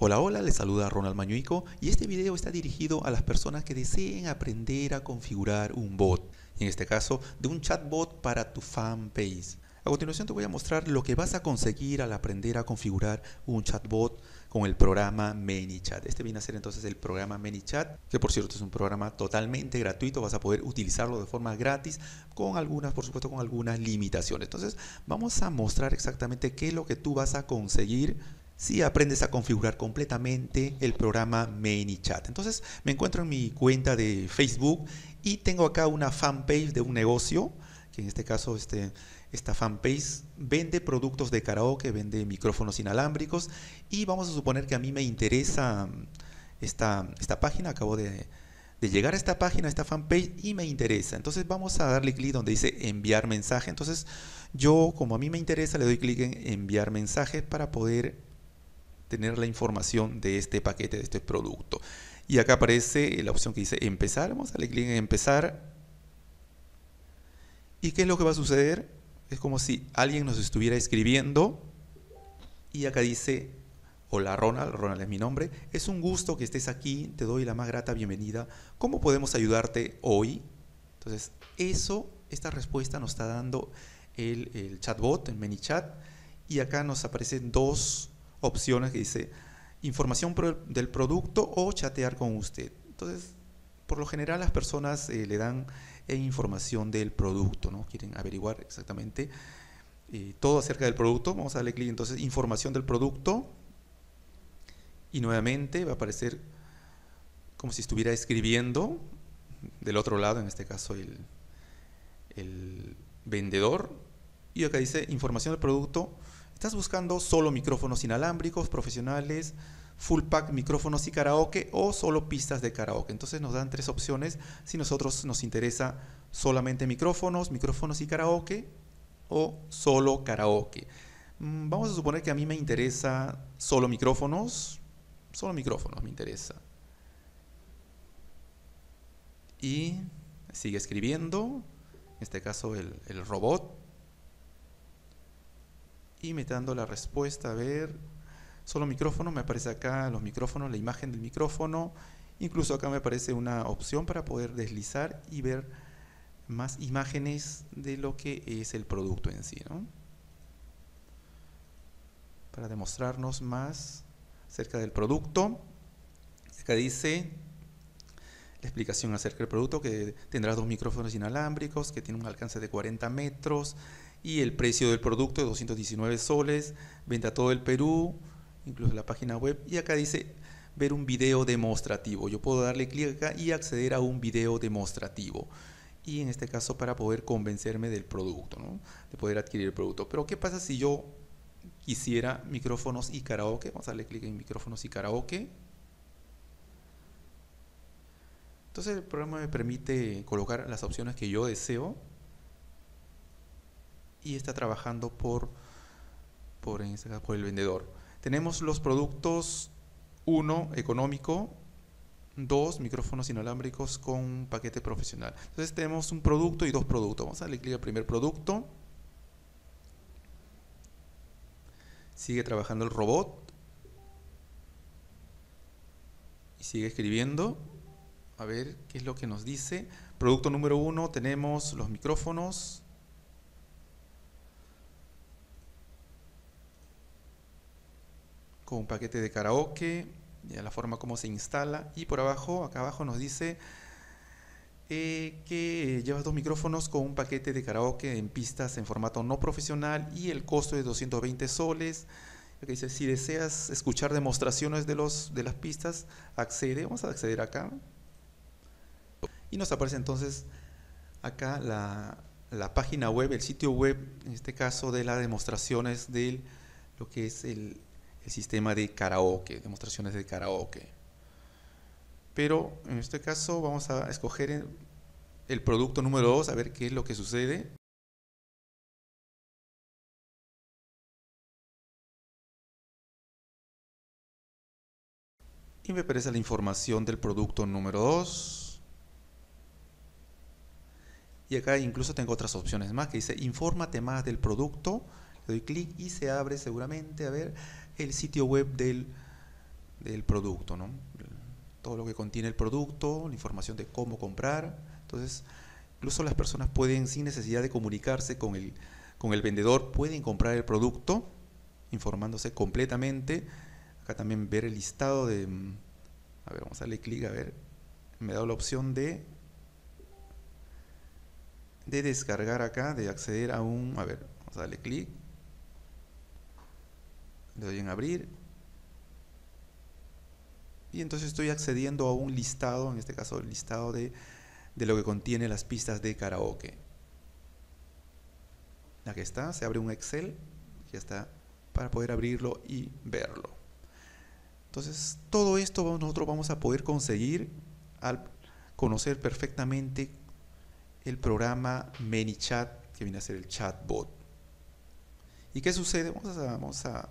Hola, hola, les saluda Ronald Mañuico y este video está dirigido a las personas que deseen aprender a configurar un bot, en este caso de un chatbot para tu fanpage. A continuación te voy a mostrar lo que vas a conseguir al aprender a configurar un chatbot con el programa ManyChat. Este viene a ser entonces el programa ManyChat, que por cierto es un programa totalmente gratuito, vas a poder utilizarlo de forma gratis con algunas, por supuesto, con algunas limitaciones. Entonces vamos a mostrar exactamente qué es lo que tú vas a conseguir si aprendes a configurar completamente el programa ManyChat. Entonces me encuentro en mi cuenta de Facebook y tengo acá una fanpage de un negocio, que en este caso esta fanpage vende productos de karaoke, vende micrófonos inalámbricos, y vamos a suponer que a mí me interesa esta página. Acabo de llegar a esta página, a esta fanpage, y me interesa. Entonces vamos a darle clic donde dice enviar mensaje. Entonces yo, como a mí me interesa, le doy clic en enviar mensaje para poder tener la información de este paquete, de este producto. Y acá aparece la opción que dice empezar. Vamos a darle clic en empezar. ¿Y qué es lo que va a suceder? Es como si alguien nos estuviera escribiendo y acá dice: hola Ronald, Ronald es mi nombre, es un gusto que estés aquí, te doy la más grata bienvenida, ¿cómo podemos ayudarte hoy? Entonces esta respuesta nos está dando el chatbot, el ManyChat, y acá nos aparecen dos opciones que dice información del producto o chatear con usted. Entonces, por lo general las personas le dan información del producto, ¿no? Quieren averiguar exactamente todo acerca del producto. Vamos a darle clic entonces información del producto y nuevamente va a aparecer como si estuviera escribiendo del otro lado, en este caso el vendedor, y acá dice información del producto. Estás buscando solo micrófonos inalámbricos, profesionales, full pack, micrófonos y karaoke, o solo pistas de karaoke. Entonces nos dan tres opciones. Si nosotros nos interesa solamente micrófonos, micrófonos y karaoke, o solo karaoke. Vamos a suponer que a mí me interesa solo micrófonos me interesa. Y sigue escribiendo, en este caso el robot. Y me está dando la respuesta, a ver, solo micrófono, me aparece acá los micrófonos, la imagen del micrófono, incluso acá me aparece una opción para poder deslizar y ver más imágenes de lo que es el producto en sí, ¿no? Para demostrarnos más acerca del producto. Acá dice la explicación acerca del producto, que tendrás dos micrófonos inalámbricos, que tiene un alcance de 40 metros, y el precio del producto de 219 soles, venta a todo el Perú, incluso la página web. Y acá dice ver un video demostrativo. Yo puedo darle clic acá y acceder a un video demostrativo. Y en este caso para poder convencerme del producto, ¿no? De poder adquirir el producto. Pero ¿qué pasa si yo quisiera micrófonos y karaoke? Vamos a darle clic en micrófonos y karaoke. Entonces el programa me permite colocar las opciones que yo deseo. Y está trabajando por el vendedor. Tenemos los productos 1, económico, 2, micrófonos inalámbricos con paquete profesional. Entonces tenemos un producto y dos productos. Vamos a darle clic al primer producto. Sigue trabajando el robot. Y sigue escribiendo. A ver qué es lo que nos dice. Producto número 1, tenemos los micrófonos. Con un paquete de karaoke, ya la forma como se instala, y por abajo, acá abajo nos dice que llevas dos micrófonos con un paquete de karaoke en pistas en formato no profesional y el costo es 220 soles. Acá dice, si deseas escuchar demostraciones de las pistas, accede. Vamos a acceder acá. Y nos aparece entonces acá la página web, el sitio web, en este caso de las demostraciones de lo que es el sistema de karaoke, demostraciones de karaoke. Pero en este caso vamos a escoger el producto número 2, a ver qué es lo que sucede. Y me aparece la información del producto número 2. Y acá incluso tengo otras opciones más que dice infórmate más del producto. Le doy clic y se abre seguramente, a ver, el sitio web del producto, ¿no? Todo lo que contiene el producto, la información de cómo comprar. Entonces, incluso las personas pueden, sin necesidad de comunicarse con el vendedor, pueden comprar el producto informándose completamente. Acá también ver el listado de... A ver, vamos a darle clic, a ver. Me da la opción de descargar acá, de acceder a un... A ver, vamos a darle clic. Le doy en abrir. Y entonces estoy accediendo a un listado, en este caso el listado de lo que contiene las pistas de karaoke. Aquí está, se abre un Excel, ya está, para poder abrirlo y verlo. Entonces, todo esto nosotros vamos a poder conseguir al conocer perfectamente el programa ManyChat, que viene a ser el chatbot. ¿Y qué sucede? Vamos a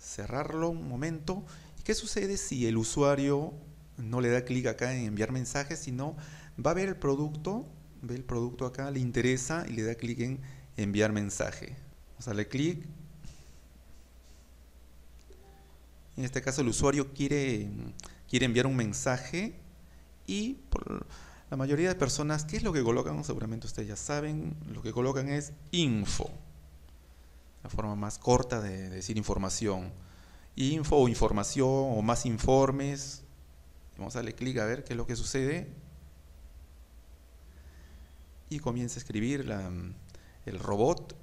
cerrarlo un momento. ¿Qué sucede si el usuario no le da clic acá en enviar mensajes, sino va a ver el producto, ve el producto acá, le interesa y le da clic en enviar mensaje? Vamos a darle clic. En este caso el usuario quiere enviar un mensaje y por la mayoría de personas, ¿qué es lo que colocan? Seguramente ustedes ya saben, lo que colocan es info, la forma más corta de decir información. Info o información o más informes. Vamos a darle clic a ver qué es lo que sucede. Y comienza a escribir el robot.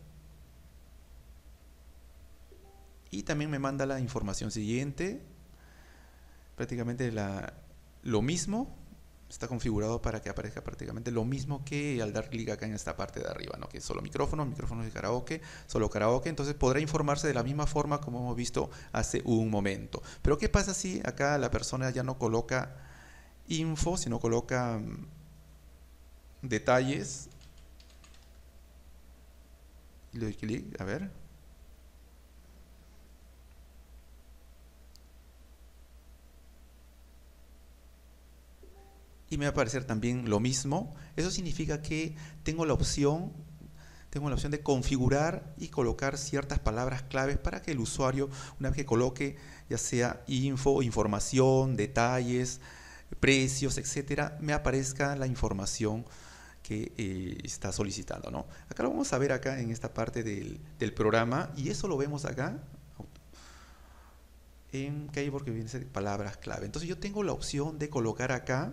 Y también me manda la información siguiente. Prácticamente lo mismo. Está configurado para que aparezca prácticamente lo mismo que al dar clic acá en esta parte de arriba, ¿no? Que solo micrófonos, micrófonos de karaoke, solo karaoke. Entonces podrá informarse de la misma forma como hemos visto hace un momento. Pero ¿qué pasa si acá la persona ya no coloca info, sino coloca detalles? Le doy clic, a ver. Y me va a aparecer también lo mismo. Eso significa que tengo la opción de configurar y colocar ciertas palabras claves para que el usuario, una vez que coloque ya sea info, información, detalles, precios, etcétera, me aparezca la información que está solicitando, ¿no? Acá lo vamos a ver acá en esta parte del programa, y eso lo vemos acá en keyword, que viene a ser palabras clave. Entonces yo tengo la opción de colocar acá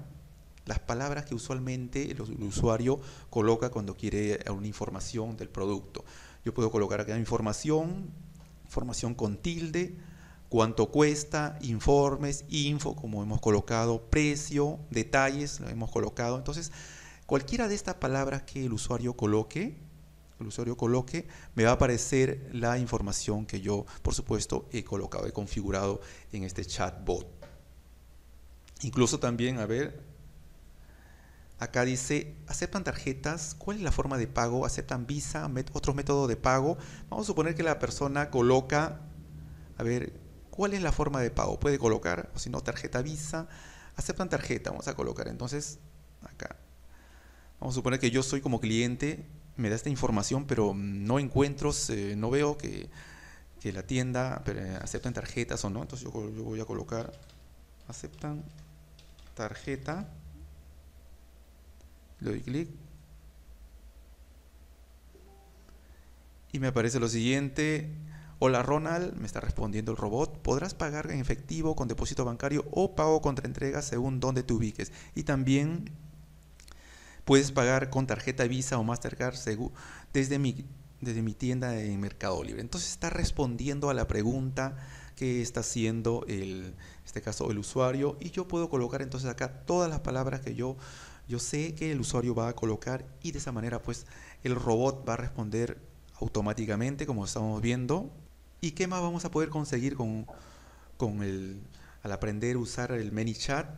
las palabras que usualmente el usuario coloca cuando quiere una información del producto. Yo puedo colocar acá información con tilde, cuánto cuesta, informes, info, como hemos colocado, precio, detalles, lo hemos colocado. Entonces, cualquiera de estas palabras que el usuario coloque, me va a aparecer la información que yo, por supuesto, he colocado, he configurado en este chatbot. Incluso también, a ver... Acá dice, ¿aceptan tarjetas? ¿Cuál es la forma de pago? ¿Aceptan Visa? ¿Otros métodos de pago? Vamos a suponer que la persona coloca, a ver, ¿cuál es la forma de pago? Puede colocar, o si no, tarjeta Visa. ¿Aceptan tarjeta? Vamos a colocar. Entonces, acá. Vamos a suponer que yo soy como cliente, me da esta información, pero no encuentro, no veo que la tienda aceptan tarjetas o no. Entonces yo voy a colocar, ¿aceptan tarjeta? Le doy clic y me aparece lo siguiente. Hola Ronald, me está respondiendo el robot. Podrás pagar en efectivo, con depósito bancario o pago contra entrega según donde te ubiques. Y también puedes pagar con tarjeta Visa o Mastercard desde mi tienda en Mercado Libre. Entonces está respondiendo a la pregunta que está haciendo en este caso el usuario, y yo puedo colocar entonces acá todas las palabras que yo sé que el usuario va a colocar, y de esa manera pues el robot va a responder automáticamente, como estamos viendo. ¿Y qué más vamos a poder conseguir al aprender a usar el ManyChat?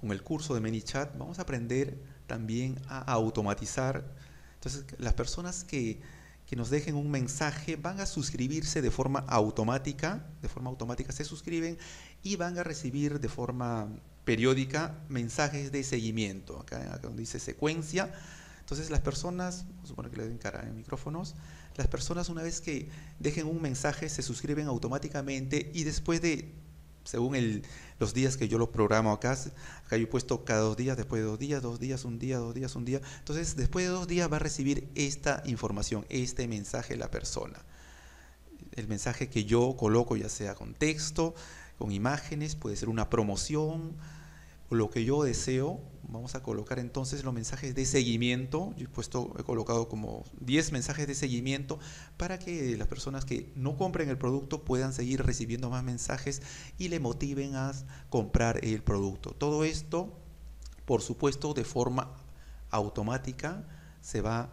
Con el curso de ManyChat vamos a aprender también a automatizar. Entonces las personas que nos dejen un mensaje van a suscribirse de forma automática, se suscriben y van a recibir de forma periódica mensajes de seguimiento. Acá donde dice secuencia, entonces las personas, supongo que le den cara en micrófonos, las personas una vez que dejen un mensaje se suscriben automáticamente, y después de según los días que yo los programo acá. Acá yo he puesto cada 2 días, después de 2 días, 2 días, 1 día, 2 días, 1 día. Entonces, después de 2 días va a recibir esta información, este mensaje la persona. El mensaje que yo coloco, ya sea con texto, con imágenes, puede ser una promoción, o lo que yo deseo. Vamos a colocar entonces los mensajes de seguimiento. Yo he colocado como 10 mensajes de seguimiento para que las personas que no compren el producto puedan seguir recibiendo más mensajes y le motiven a comprar el producto. Todo esto, por supuesto, de forma automática se va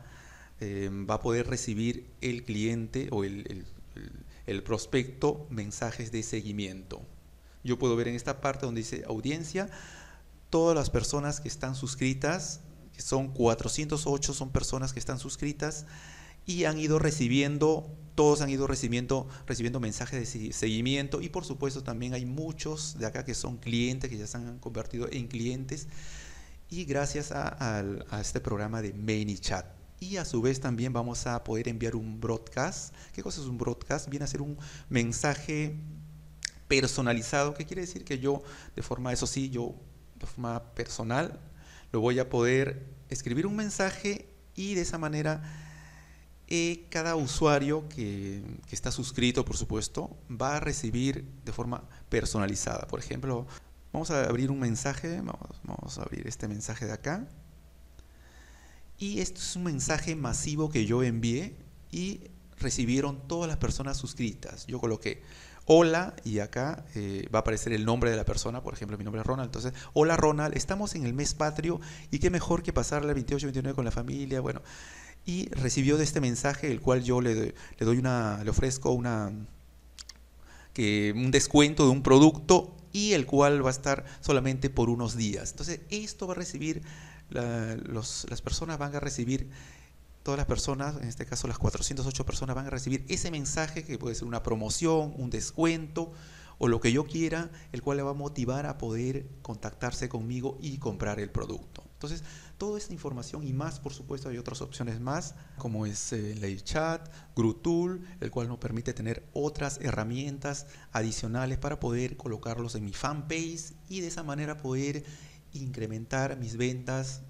a poder recibir el cliente o el prospecto mensajes de seguimiento. Yo puedo ver en esta parte donde dice audiencia, todas las personas que están suscritas, que son 408, son personas que están suscritas y han ido recibiendo, todos han ido recibiendo mensajes de seguimiento. Y por supuesto también hay muchos de acá que son clientes, que ya se han convertido en clientes, y gracias a este programa de ManyChat. Y a su vez también vamos a poder enviar un broadcast. ¿Qué cosa es un broadcast? Viene a ser un mensaje personalizado, que quiere decir que yo, de forma, eso sí, yo de forma personal, lo voy a poder escribir un mensaje, y de esa manera cada usuario que está suscrito, por supuesto, va a recibir de forma personalizada. Por ejemplo, vamos a abrir un mensaje, vamos a abrir este mensaje de acá, y esto es un mensaje masivo que yo envié y recibieron todas las personas suscritas. Yo coloqué hola, y acá va a aparecer el nombre de la persona. Por ejemplo, mi nombre es Ronald. Entonces, hola Ronald, estamos en el mes patrio y qué mejor que pasarle el 28, 29 con la familia. Bueno, y recibió de este mensaje, el cual yo le ofrezco un descuento de un producto, y el cual va a estar solamente por unos días. Entonces, esto va a recibir, las personas van a recibir, todas las personas, en este caso las 408 personas, van a recibir ese mensaje, que puede ser una promoción, un descuento o lo que yo quiera, el cual le va a motivar a poder contactarse conmigo y comprar el producto. Entonces, toda esta información y más, por supuesto, hay otras opciones más, como es LiveChat, GruTool, el cual nos permite tener otras herramientas adicionales para poder colocarlos en mi fanpage y de esa manera poder incrementar mis ventas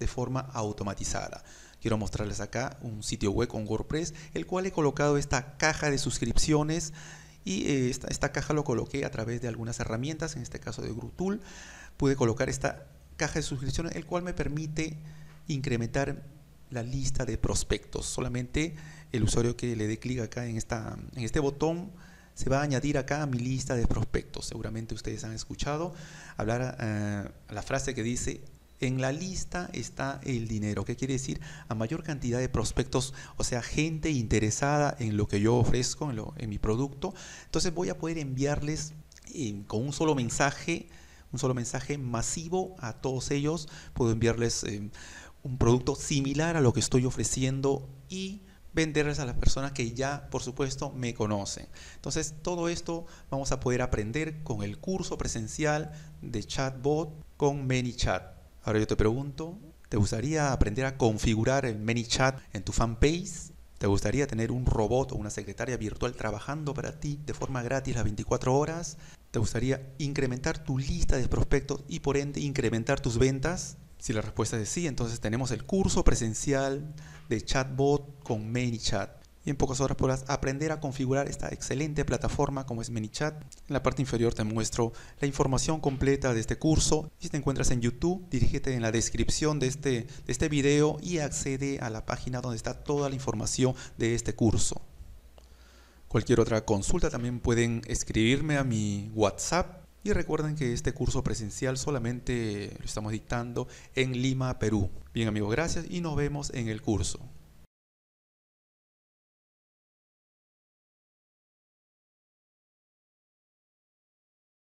de forma automatizada. Quiero mostrarles acá un sitio web con WordPress, el cual he colocado esta caja de suscripciones, y esta caja lo coloqué a través de algunas herramientas, en este caso de GruTool. Pude colocar esta caja de suscripciones, el cual me permite incrementar la lista de prospectos. Solamente el usuario que le dé clic acá en este botón se va a añadir acá a mi lista de prospectos. Seguramente ustedes han escuchado hablar la frase que dice: en la lista está el dinero. ¿Qué quiere decir? A mayor cantidad de prospectos, o sea, gente interesada en lo que yo ofrezco, en mi producto, entonces voy a poder enviarles con un solo mensaje masivo a todos ellos. Puedo enviarles un producto similar a lo que estoy ofreciendo y venderles a las personas que ya, por supuesto, me conocen. Entonces, todo esto vamos a poder aprender con el curso presencial de Chatbot con ManyChat. Ahora yo te pregunto, ¿te gustaría aprender a configurar el ManyChat en tu fanpage? ¿Te gustaría tener un robot o una secretaria virtual trabajando para ti de forma gratis las 24 horas? ¿Te gustaría incrementar tu lista de prospectos y por ende incrementar tus ventas? Si la respuesta es sí, entonces tenemos el curso presencial de Chatbot con ManyChat. Y en pocas horas podrás aprender a configurar esta excelente plataforma como es ManyChat. En la parte inferior te muestro la información completa de este curso. Si te encuentras en YouTube, dirígete en la descripción de este video y accede a la página donde está toda la información de este curso. Cualquier otra consulta también pueden escribirme a mi WhatsApp. Y recuerden que este curso presencial solamente lo estamos dictando en Lima, Perú. Bien amigos, gracias y nos vemos en el curso.